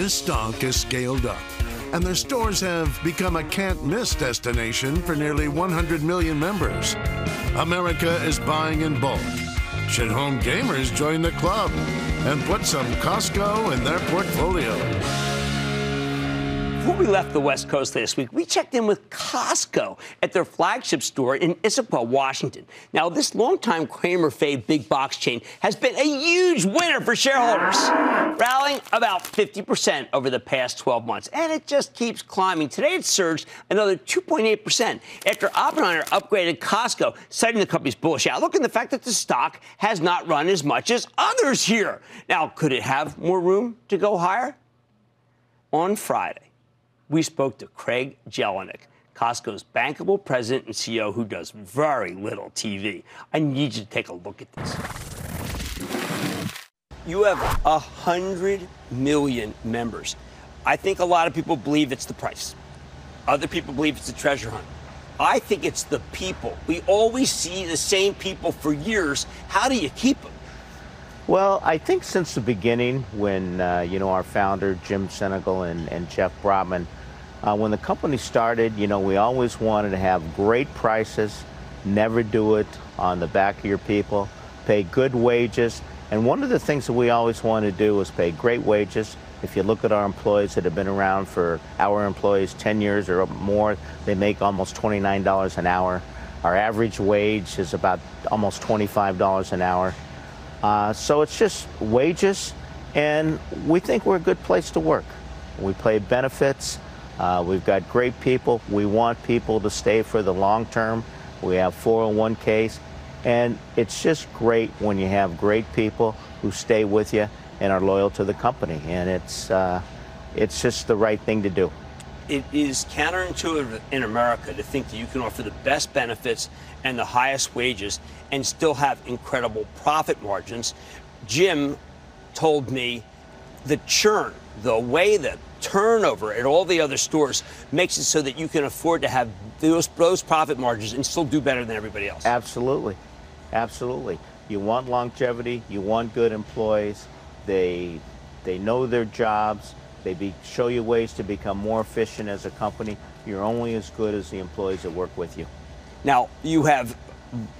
this stock has scaled up, and their stores have become a can't-miss destination for nearly 100 million members. America is buying in bulk. Should home gamers join the club and put some Costco in their portfolio? Before we left the West Coast last week, we checked in with Costco at their flagship store in Issaquah, Washington. Now, this longtime Cramer fave big box chain has been a huge winner for shareholders, rallying about 50% over the past 12 months. And it just keeps climbing. Today, it surged another 2.8% after Oppenheimer upgraded Costco, citing the company's bullish outlook and the fact that the stock has not run as much as others here. Now, could it have more room to go higher? On Friday, we spoke to Craig Jelinek, Costco's bankable president and CEO, who does very little TV. I need you to take a look at this. You have 100 million members. I think a lot of people believe it's the price. Other people believe it's the treasure hunt. I think it's the people. We always see the same people for years. How do you keep them? Well, I think since the beginning, when our founder, Jim Senegal and Jeff Brotman, when the company started, we always wanted to have great prices, never do it on the back of your people, pay good wages. And one of the things that we always want to do is pay great wages. If you look at our employees that have been around for, our employees, 10 years or more, they make almost $29 an hour. Our average wage is about almost $25 an hour. So it's just wages, and we think we're a good place to work. We pay benefits. We've got great people. We want people to stay for the long term. We have 401ks, and it's just great when you have great people who stay with you and are loyal to the company, and it's just the right thing to do. It is counterintuitive in America to think that you can offer the best benefits and the highest wages and still have incredible profit margins. Jim told me the churn, the way the turnover at all the other stores makes it so that you can afford to have those profit margins and still do better than everybody else. Absolutely. Absolutely. You want longevity. You want good employees. They know their jobs. Show you ways to become more efficient as a company. You're only as good as the employees that work with you. Now, you have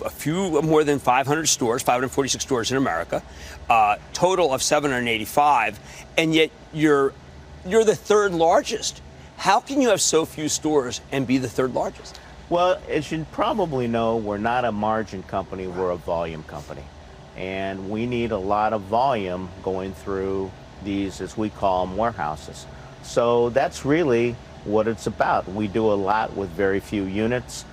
a few more than 500 stores, 546 stores in America, total of 785, and yet you're the third largest. How can you have so few stores and be the third largest? Well, as you probably know, we're not a margin company, we're a volume company. And we need a lot of volume going through these, as we call them, warehouses. So that's really what it's about. We do a lot with very few units.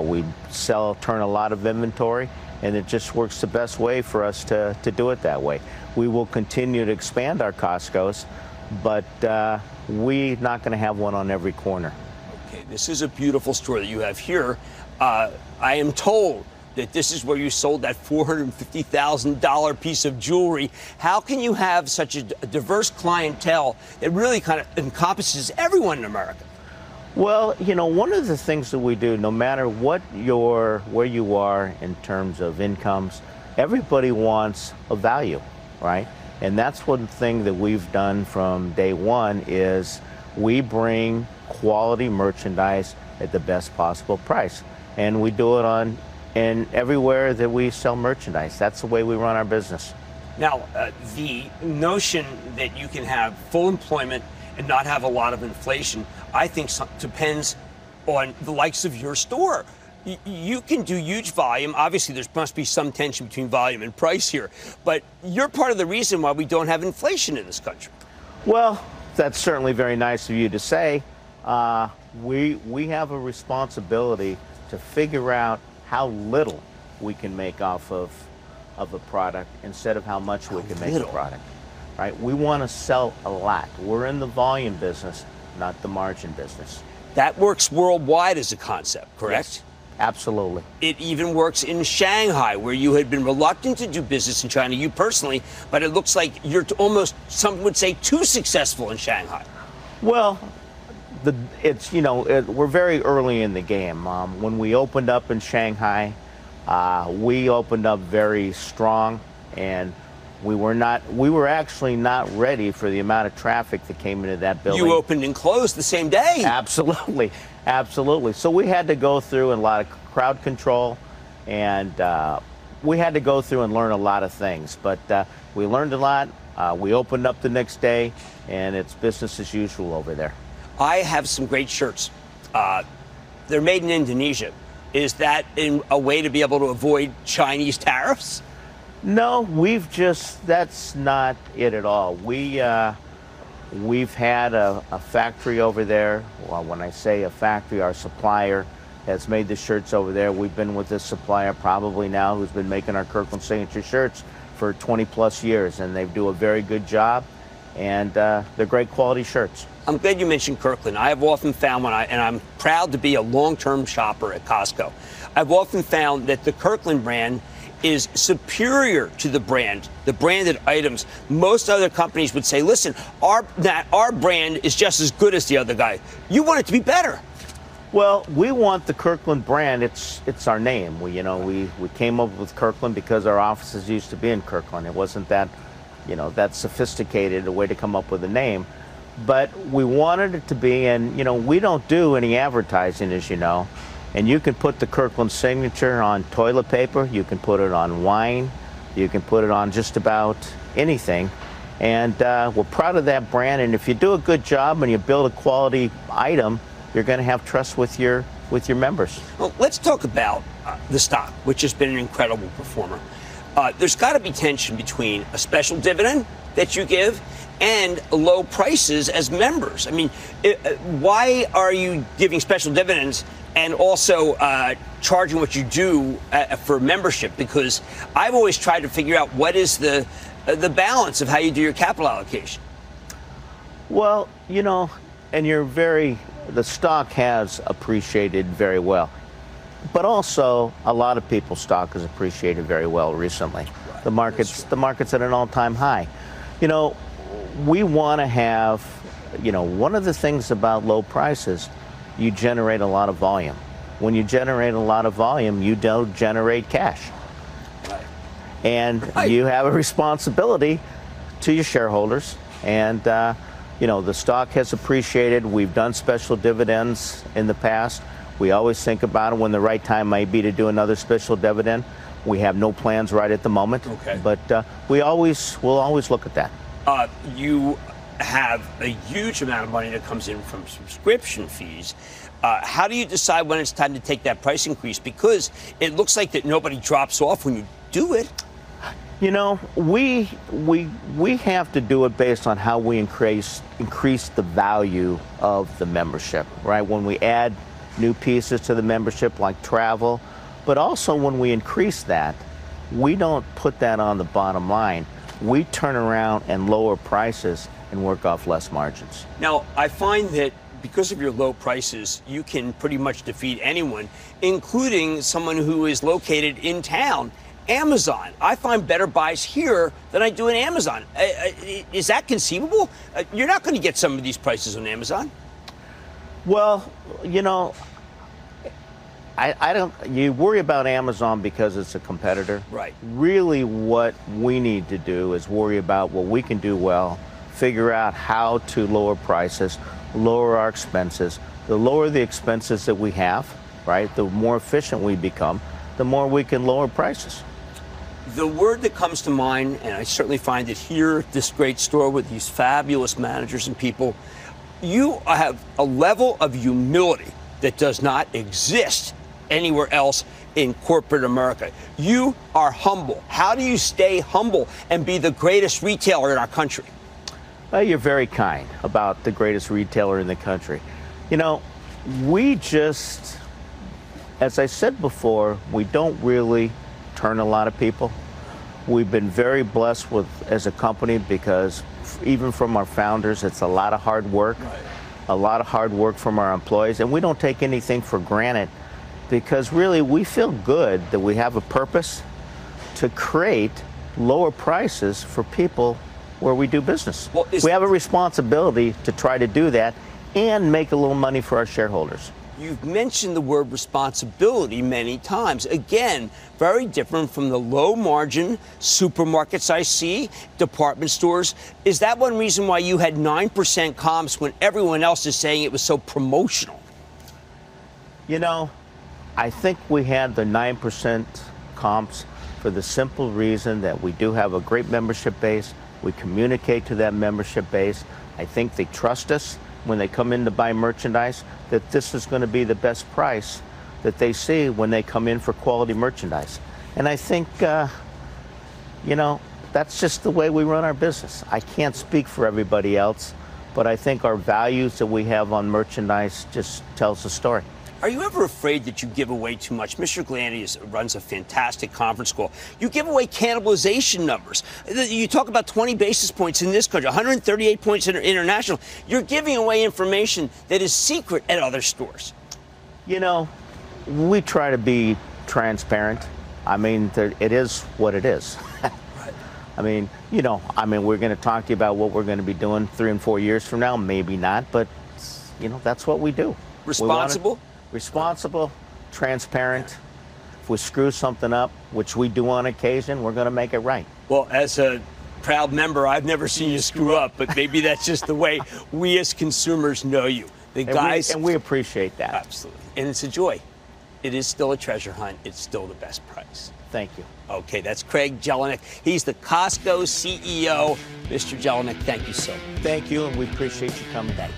We turn a lot of inventory, and it just works the best way for us to do it that way. We will continue to expand our Costco's, but we're not going to have one on every corner. Okay, this is a beautiful store that you have here. I am told that this is where you sold that $450,000 piece of jewelry. How can you have such a diverse clientele that really kind of encompasses everyone in America? Well, one of the things that we do, no matter what where you are in terms of incomes, everybody wants a value, right? And that's one thing that we've done from day one is we bring quality merchandise at the best possible price. And we do it and everywhere that we sell merchandise. That's the way we run our business. Now, the notion that you can have full employment and not have a lot of inflation, I think depends on the likes of your store. You can do huge volume. Obviously, there must be some tension between volume and price here, but you're part of the reason why we don't have inflation in this country. Well, that's certainly very nice of you to say. We have a responsibility to figure out how little we can make off of a product instead of how much we can make a product, right? We want to sell a lot. We're in the volume business, not the margin business. That works worldwide as a concept, correct? Yes, absolutely. It even works in Shanghai, where you had been reluctant to do business in China, you personally, but it looks like you're almost, some would say, too successful in Shanghai. Well, we're very early in the game. When we opened up in Shanghai, we opened up very strong, and We were actually not ready for the amount of traffic that came into that building. You opened and closed the same day. Absolutely. Absolutely. So we had to go through a lot of crowd control, and we had to go through and learn a lot of things. But we learned a lot. We opened up the next day, and it's business as usual over there. I have some great shirts. They're made in Indonesia. Is that in a way to be able to avoid Chinese tariffs? No, we've just, that's not it at all. We've had a factory over there. Well, when I say a factory, our supplier has made the shirts over there. We've been with this supplier probably now, who's been making our Kirkland Signature shirts for 20 plus years, and they do a very good job, and they're great quality shirts. I'm glad you mentioned Kirkland. I have often found, and I'm proud to be a long-term shopper at Costco, I've often found that the Kirkland brand is superior to the branded items. Most other companies would say, listen, our brand is just as good as the other guy. You want it to be better. Well, we want the Kirkland brand. It's our name. We came up with Kirkland because our offices used to be in Kirkland. It wasn't that, that sophisticated a way to come up with a name, but we wanted it to be. And we don't do any advertising, as you know. And you can put the Kirkland Signature on toilet paper, you can put it on wine, you can put it on just about anything. And we're proud of that brand, and if you do a good job and you build a quality item, you're going to have trust with your members. Well, let's talk about the stock, which has been an incredible performer. There's got to be tension between a special dividend that you give and low prices as members. I mean, why are you giving special dividends and also charging what you do for membership? Because I've always tried to figure out what is the balance of how you do your capital allocation. Well, and the stock has appreciated very well, but also a lot of people's stock has appreciated very well recently. Right. The market's at an all-time high. We want to have, one of the things about low prices, you generate a lot of volume. When you generate a lot of volume, you don't generate cash. Right. And right. You have a responsibility to your shareholders. And, the stock has appreciated. We've done special dividends in the past. We always think about it when the right time might be to do another special dividend. We have no plans right at the moment. Okay. But we'll always look at that. You have a huge amount of money that comes in from subscription fees. How do you decide when it's time to take that price increase? Because it looks like that nobody drops off when you do it. We have to do it based on how we increase the value of the membership, right? When we add new pieces to the membership like travel, but also when we increase that, we don't put that on the bottom line. We turn around and lower prices and work off less margins. Now, I find that because of your low prices, you can pretty much defeat anyone, including someone who is located in town. Amazon. I find better buys here than I do in Amazon. Is that conceivable? You're not going to get some of these prices on Amazon. Well, I don't. You worry about Amazon because it's a competitor. Right. Really, what we need to do is worry about what we can do well, figure out how to lower prices, lower our expenses. The lower the expenses that we have, right, the more efficient we become, the more we can lower prices. The word that comes to mind, and I certainly find it here at this great store with these fabulous managers and people, you have a level of humility that does not exist anywhere else in corporate America. You are humble. How do you stay humble and be the greatest retailer in our country? Well, you're very kind about the greatest retailer in the country. We just, as I said before, we don't really turn a lot of people. We've been very blessed with, as a company, because even from our founders, it's a lot of hard work, right. A lot of hard work from our employees, and we don't take anything for granted, because really we feel good that we have a purpose to create lower prices for people where we do business. Well, we have a responsibility to try to do that and make a little money for our shareholders. You've mentioned the word responsibility many times. Again, very different from the low margin supermarkets I see, department stores. Is that one reason why you had 9% comps when everyone else is saying it was so promotional? You know, I think we had the 9% comps for the simple reason that we do have a great membership base. We communicate to that membership base. I think they trust us when they come in to buy merchandise, that this is going to be the best price that they see when they come in for quality merchandise. And I think, you know, that's just the way we run our business. I can't speak for everybody else, but I think our values that we have on merchandise just tells the story. Are you ever afraid that you give away too much? Mr. Glandy runs a fantastic conference call. You give away cannibalization numbers. You talk about 20 basis points in this country, 138 points in international. You're giving away information that is secret at other stores. You know, we try to be transparent. I mean, it is what it is. I mean, you know, we're going to talk to you about what we're going to be doing 3 and 4 years from now. Maybe not, but, you know, that's what we do. Responsible? Responsible, transparent. If we screw something up, which we do on occasion, we're going to make it right. Well, as a proud member, I've never seen you screw up, but maybe that's just the way we as consumers know you. The guys, and we appreciate that. Absolutely. And it's a joy. It is still a treasure hunt. It's still the best price. Thank you. Okay, that's Craig Jelinek. He's the Costco CEO. Mr. Jelinek, thank you so much. Thank you, and we appreciate you coming back.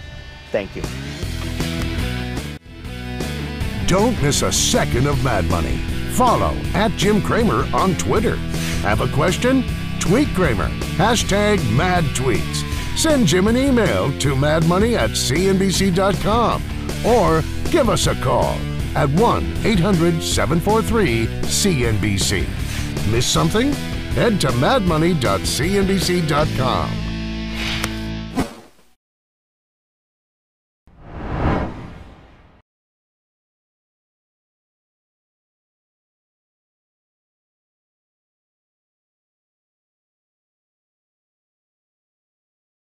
Thank you. Don't miss a second of Mad Money. Follow @JimCramer on Twitter. Have a question? Tweet Cramer. #MadTweets. Send Jim an email to madmoney@cnbc.com or give us a call at 1-800-743-CNBC. Miss something? Head to madmoney.cnbc.com.